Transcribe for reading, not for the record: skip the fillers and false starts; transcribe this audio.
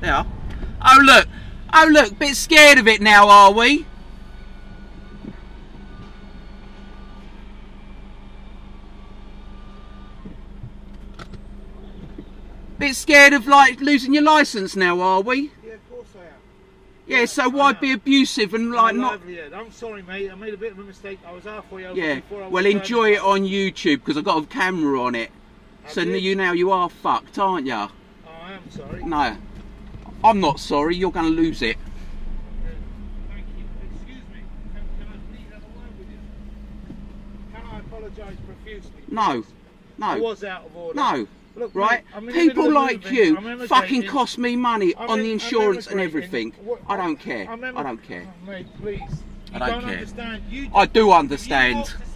They are. Oh look, bit scared of it now, are we? Bit scared of like losing your licence now, are we? Yeah, of course I am. Yeah, so why be abusive and like not? I'm sorry, mate. I made a bit of a mistake. I was halfway over. Yeah. Well, enjoy it on YouTube because I've got a camera on it. So you are fucked, aren't you? Oh, I am sorry. No, I'm not sorry. You're going to lose it. Thank you. Excuse me. Can I please have a word with you? Can I apologise profusely? No. No. I was out of order. No. Look, right, mate, people like you fucking cost me money on the insurance and everything. I don't care. I don't care. Oh, mate, please. I don't care. I do understand.